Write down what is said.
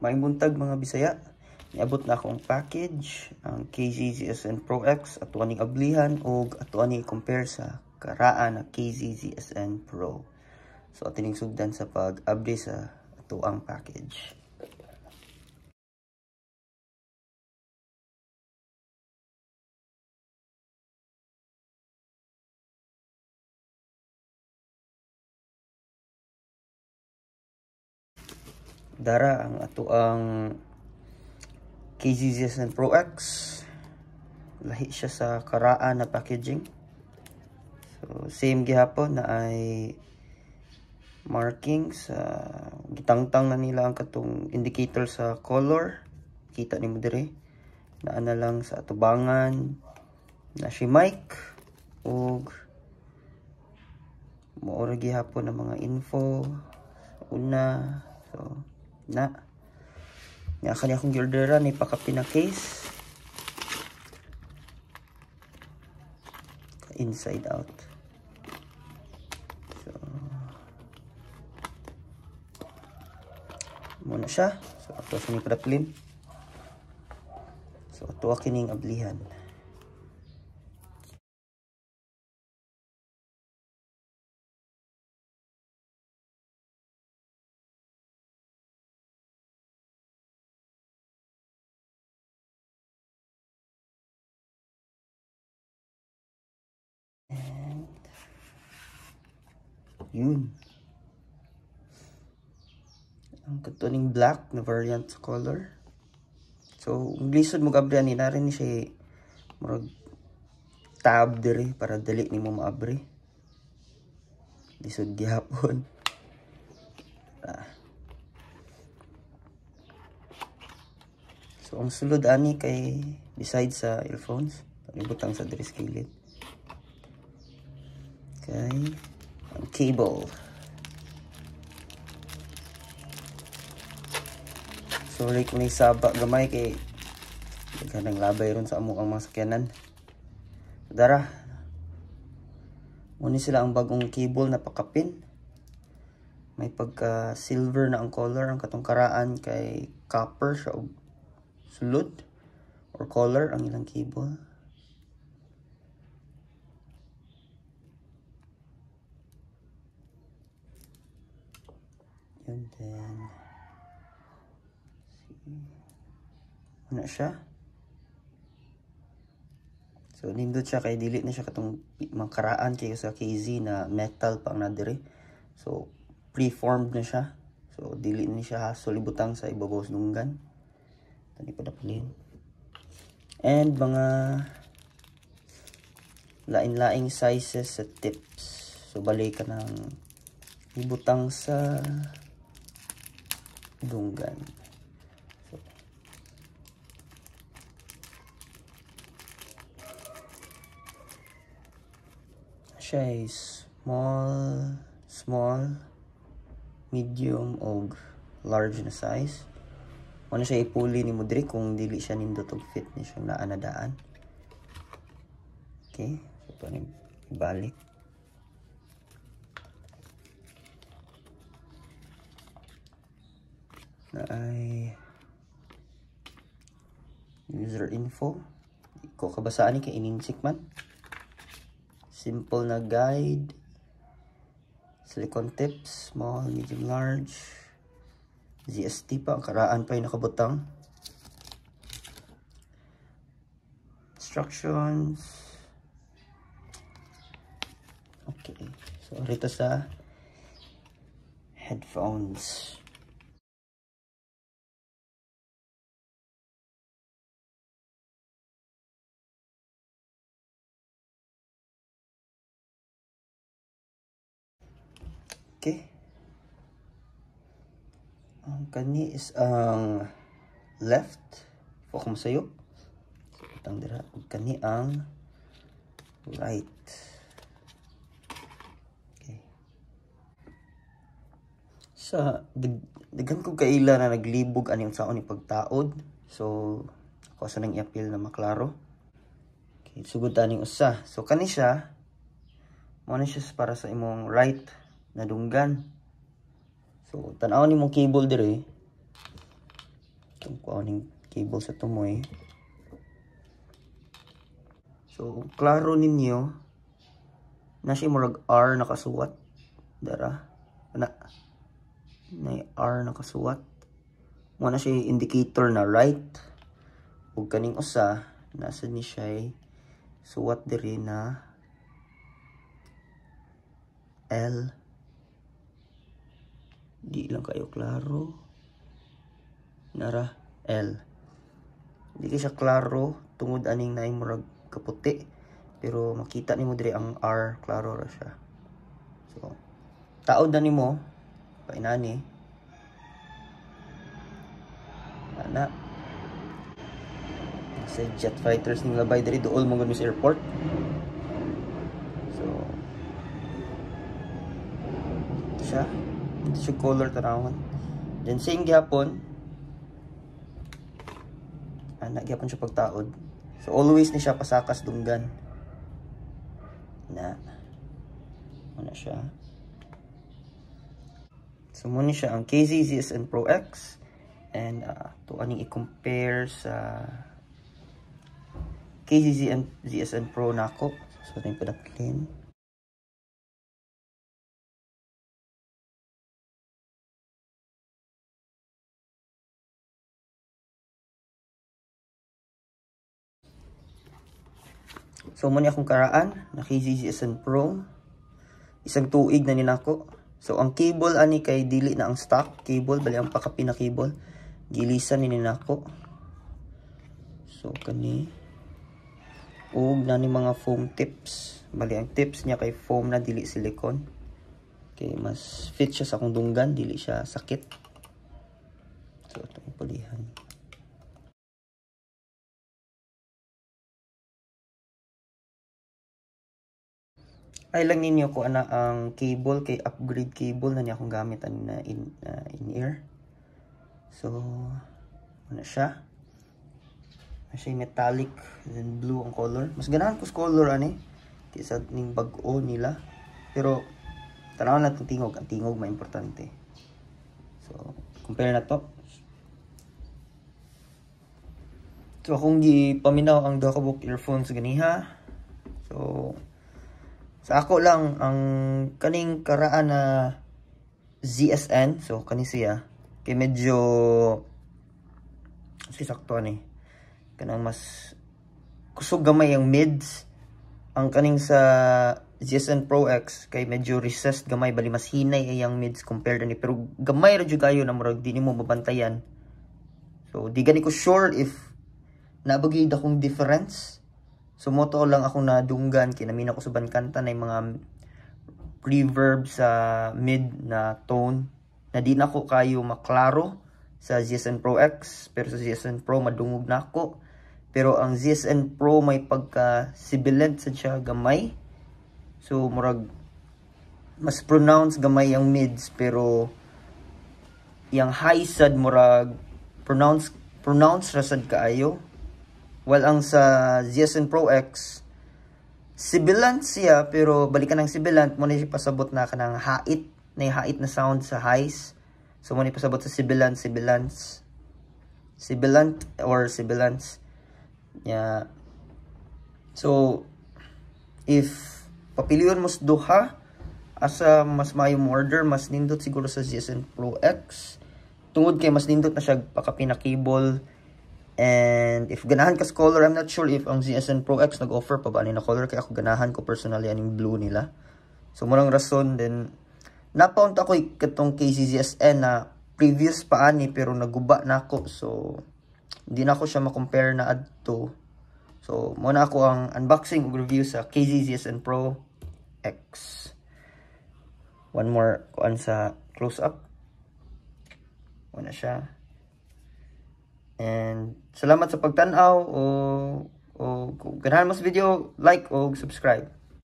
Maayong buntag mga Bisaya. Niabot na akong package ang KZ ZSN Pro X at ato aning ablihan o ato aning i-compare sa karaan na KZ ZSN Pro. So ating sugdan sa pag-update sa ato ang package. Dara ang ato ang KZ ZSN Pro X. Lahi siya sa karaan na packaging. So same gihapon na ay marking sa gitangtang na nila ang katong indicator sa color. Kita ni mo dire. Naa na lang sa atubangan na si mic ug maura gihapon ang mga info. Una, so na kanya akong order ni pakapin na case inside out. So muna siya. So ato sa ni padaplim. So ato kining ablihan. Yun. Ang katuning black na variant sa color. So, ang lisod mo kabri ani na rin ni siya murag tab diri para dali ni mo maabri. Lisod gihapon. So, ang sulod ani kay besides sa earphones, ibutang sa dress skillet. Okay. Cable. So like may sabak gamay kay ganang labay ron sa amok ang mga sakyanan. Dara. Muna sila ang bagong cable na pakapin. May pagka silver na ang color ang katong karaan kay copper siya og sulod or color ang ilang cable. And then muna siya. So nindot siya kay dili na siya katong mga karaan kay sa KZ na metal pang nadire. So preformed na siya. So dili na siya solibutang sa ibabaw sa lunggan. Tani pa dapilin. And mga lain-laing sizes sa tips. So balik ka ng ibutang sa dunggan. So, siya is small, medium o large na size. Muna siya ipuli ni Mudrik kung dili siya nindot og fit ni siyang naanadaan. Okay, so ito na ibalik. Na ay user info. Ikaw kabasaan ni kay ininsik man. Simple na guide. Silicone tips, small, medium, large. ZST pa, ang karaan pa yung nakabutang. Instructions. Okay. So, rito sa headphones. Okay. Ang kani is ang left. Focus mo sa'yo. So, itang dira. Ang kani ang right. Okay. Sa dagan ko kaila na naglibog anong saon ni pagtaod. So, ako sa nang i-appeal na maklaro. Okay. Sugod taning usa. So, kani siya. Muna siya para sa imong right nadunggan. So, tanaw ni mong cable dire. kuning cable sa tumoy. So klaro ninyo na si murag R nakasuwat dara na R nakasuwat mo na si indicator na right ug kaning usa nasa ni siya suwat diri na L. Di lang kayo klaro nara L. Di kayo siya klaro tungod aning naay murag kaputi, pero makita nimo diri ang R, klaro ra siya. So taod na nimo painani ana sa jet fighters ning labay diri duol mo sa airport. So siya ito color tarawan. Then same gihapon anak gihapon siya pagtaod. So always ni siya pasakas dunggan na muna siya. So muna siya ang KZ ZSN Pro X, and to aning i-compare sa KZ ZSN Pro nako. So ating padaklin. So muna akong karaan na KZ ZSN Pro, isang tuig na ninako. So ang cable ani kay dili na ang stock cable, bali ang pakapi na cable gilisan ni ninako. So kani ug na ni mga foam tips, bali ang tips niya kay foam na dili silicone. Okay, mas fit siya sa akong dunggan, dili siya sakit. So atong pulihan. Ay lang ninyo ko ana ang cable kay upgrade cable na niya akong gamit na in-ear. So ano siya? Masya metallic then blue ang color. Mas ganahan ko sa color ani kaysa ning bag-o nila. Pero tanaw natin tingog, ang tingog may importante. So compare na to. So akong gipaminaw ang Dokabok earphones ganiha. So sa ako lang ang kaning karaan na ZSN, so kani siya kay medyo sakto ani kanang mas kusog gamay ang mids. Ang kaning sa ZSN Pro X kay medyo recessed gamay, bali mas hinay ay ang mids compared ani, pero gamay ra jud kayo na murag di nimo mabantayan. So di gani ko sure if nabagi dakong difference. So moto lang ako nadunggan, kinamin ako sa bankanta na yung mga reverb sa mid na tone na di na ko kayo maklaro sa ZSN Pro X, pero sa ZSN Pro madungog na ako. Pero ang ZSN Pro may pagka-sibilant sa siya gamay. So murag mas pronounce gamay ang mids, pero yung high sad murag pronounce rasad kaayo. Well, ang sa ZSN Pro X, sibilant siya, pero balikan ng sibilant, muna siya pasabot na kanang hait, na hait na sound sa highs. So, muna pasabot sa sibilant. Yeah. So, if papiliyon mo sa duha, asa mas mayong order, mas nindot siguro sa ZSN Pro X. Tungod kay mas nindot na siya pakapinakable. And if ganahan ka sa color, I'm not sure if ang ZSN Pro X nag-offer pa ba na color, kaya ako ganahan ko personally aning blue nila. So murang rason, then napaunta ko katong KZ ZSN na previous pa ani, pero naguba na ako. So hindi na ako siya makompare na adto. So muna ako ang unboxing ug review sa KZ ZSN Pro X. One more kuan sa close-up. Una siya. And salamat sa pagtanaw o ganahan mo sa video, like o subscribe.